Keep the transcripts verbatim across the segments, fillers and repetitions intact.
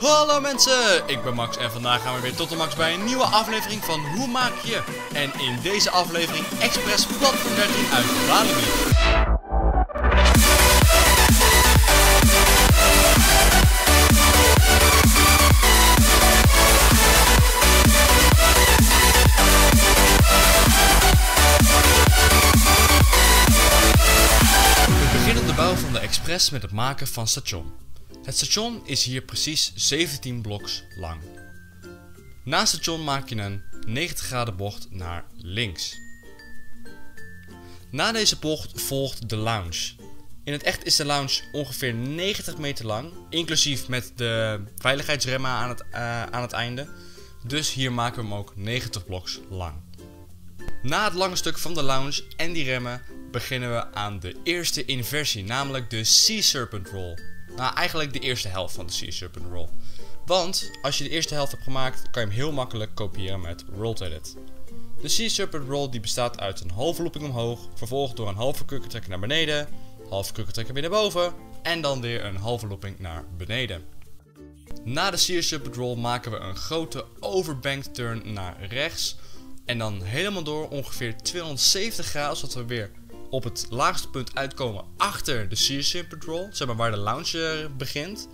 Hallo mensen, ik ben Max en vandaag gaan we weer tot de max bij een nieuwe aflevering van Hoe Maak Je? En in deze aflevering Express Platform dertien uit Walibi. Van de Express met het maken van station. Het station is hier precies zeventien bloks lang. Na het station maak je een negentig graden bocht naar links. Na deze bocht volgt de lounge. In het echt is de lounge ongeveer negentig meter lang, inclusief met de veiligheidsremmen aan het, uh, aan het einde. Dus hier maken we hem ook negentig bloks lang. Na het lange stuk van de lounge en die remmen beginnen we aan de eerste inversie, namelijk de Sea Serpent Roll. Nou, eigenlijk de eerste helft van de Sea Serpent Roll. Want als je de eerste helft hebt gemaakt, kan je hem heel makkelijk kopiëren met Roll-Edit. De Sea Serpent Roll die bestaat uit een halve looping omhoog, vervolgd door een halve kurkentrekker naar beneden, halve kurkentrekker weer naar boven en dan weer een halve looping naar beneden. Na de Sea Serpent Roll maken we een grote overbanked turn naar rechts en dan helemaal door ongeveer tweehonderdzeventig graden, zodat we weer op het laagste punt uitkomen achter de Sea Serpent Roll, zeg maar waar de lounge begint.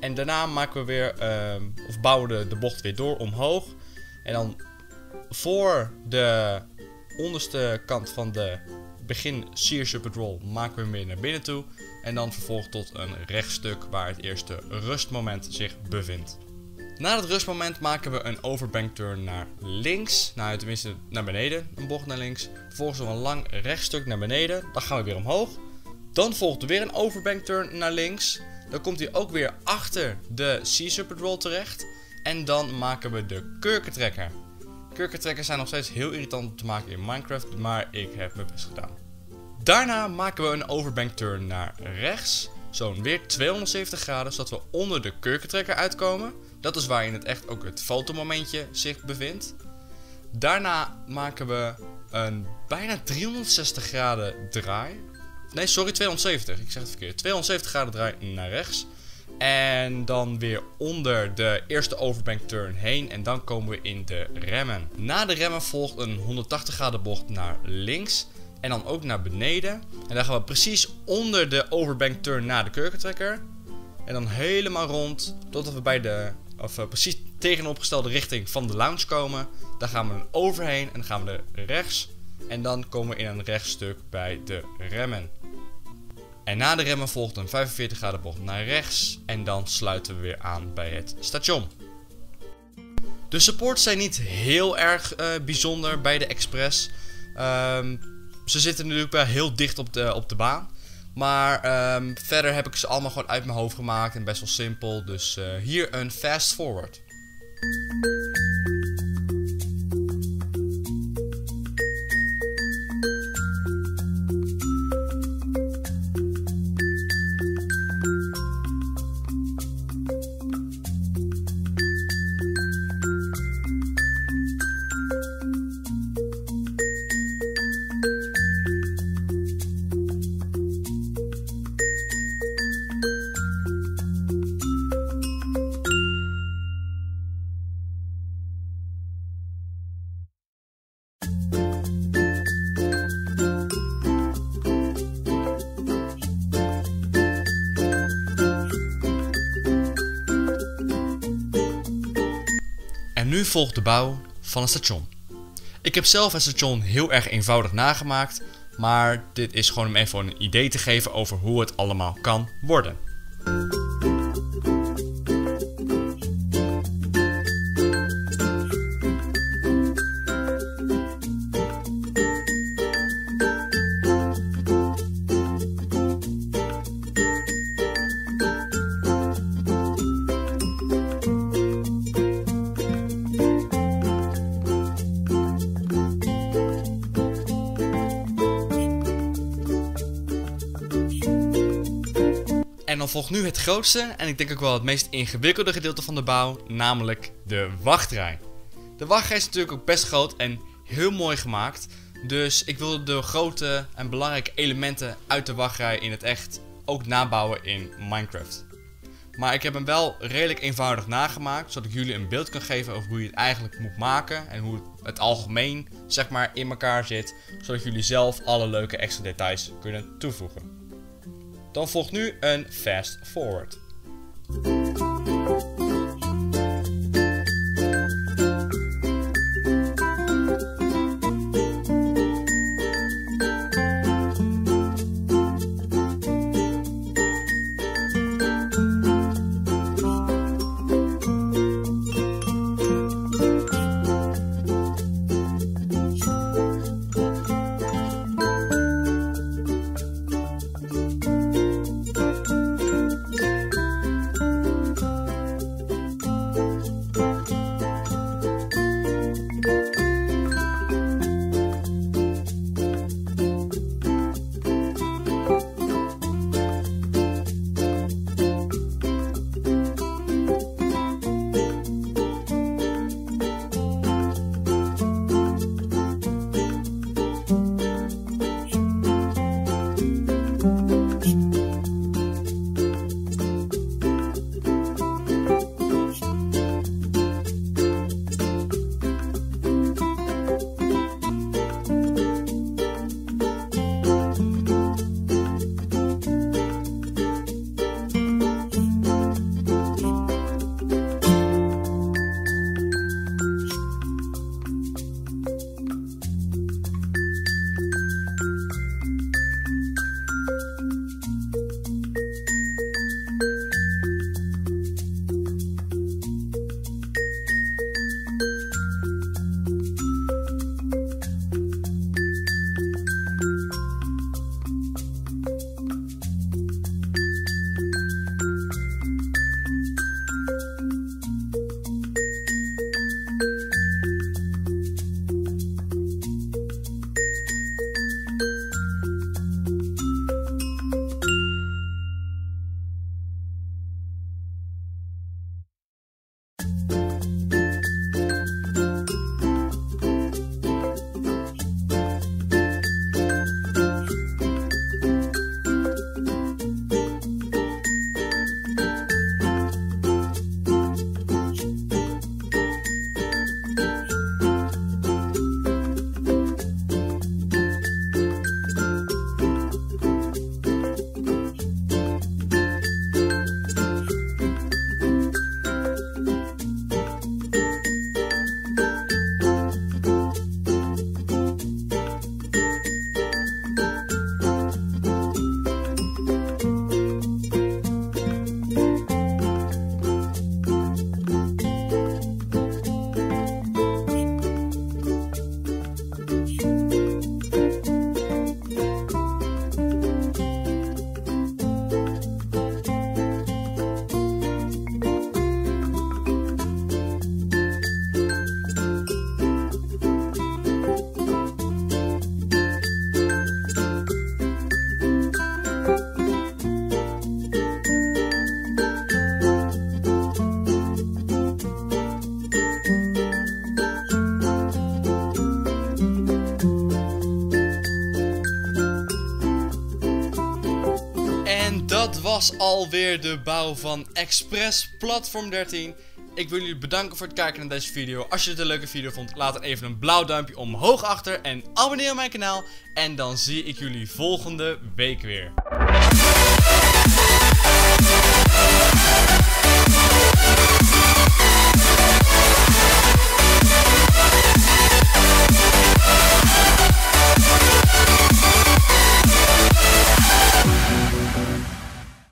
En daarna maken we weer, uh, of bouwen de, de bocht weer door omhoog. En dan voor de onderste kant van de begin Sea Serpent Roll maken we hem weer naar binnen toe. En dan vervolgens tot een rechtstuk waar het eerste rustmoment zich bevindt. Na dat rustmoment maken we een overbank turn naar links, nou tenminste naar beneden, een bocht naar links. Vervolgens een lang rechtstuk naar beneden, dan gaan we weer omhoog. Dan volgt weer een overbank turn naar links, dan komt hij ook weer achter de Sea Serpent Roll terecht. En dan maken we de kurkentrekker. Kurkentrekkers zijn nog steeds heel irritant om te maken in Minecraft, maar ik heb mijn best gedaan. Daarna maken we een overbank turn naar rechts, zo'n weer tweehonderdzeventig graden, zodat we onder de kurkentrekker uitkomen. Dat is waar in het echt ook het fotomomentje zich bevindt. Daarna maken we een bijna driehonderdzestig graden draai. Nee, sorry, tweehonderdzeventig. Ik zeg het verkeerd. tweehonderdzeventig graden draai naar rechts. En dan weer onder de eerste overbank turn heen. En dan komen we in de remmen. Na de remmen volgt een honderdtachtig graden bocht naar links. En dan ook naar beneden. En dan gaan we precies onder de overbank turn naar de kurkentrekker. En dan helemaal rond totdat we bij de... Of uh, precies tegenopgestelde richting van de lounge komen. Daar gaan we dan overheen en dan gaan we naar rechts. En dan komen we in een rechtstuk bij de remmen. En na de remmen volgt een vijfenveertig graden bocht naar rechts. En dan sluiten we weer aan bij het station. De supports zijn niet heel erg uh, bijzonder bij de Express. Um, ze zitten natuurlijk wel heel dicht op de, op de baan. Maar um, verder heb ik ze allemaal gewoon uit mijn hoofd gemaakt en best wel simpel. Dus uh, hier een fast forward. En nu volgt de bouw van een station. Ik heb zelf het station heel erg eenvoudig nagemaakt, maar dit is gewoon om even een idee te geven over hoe het allemaal kan worden. En dan volgt nu het grootste en ik denk ook wel het meest ingewikkelde gedeelte van de bouw, namelijk de wachtrij. De wachtrij is natuurlijk ook best groot en heel mooi gemaakt, dus ik wilde de grote en belangrijke elementen uit de wachtrij in het echt ook nabouwen in Minecraft. Maar ik heb hem wel redelijk eenvoudig nagemaakt, zodat ik jullie een beeld kan geven over hoe je het eigenlijk moet maken. En hoe het algemeen, zeg maar, in elkaar zit. Zodat jullie zelf alle leuke extra details kunnen toevoegen. Dan volgt nu een fast forward. Dat was alweer de bouw van Express Platform dertien. Ik wil jullie bedanken voor het kijken naar deze video. Als je het een leuke video vond, laat dan even een blauw duimpje omhoog achter. En abonneer op mijn kanaal. En dan zie ik jullie volgende week weer.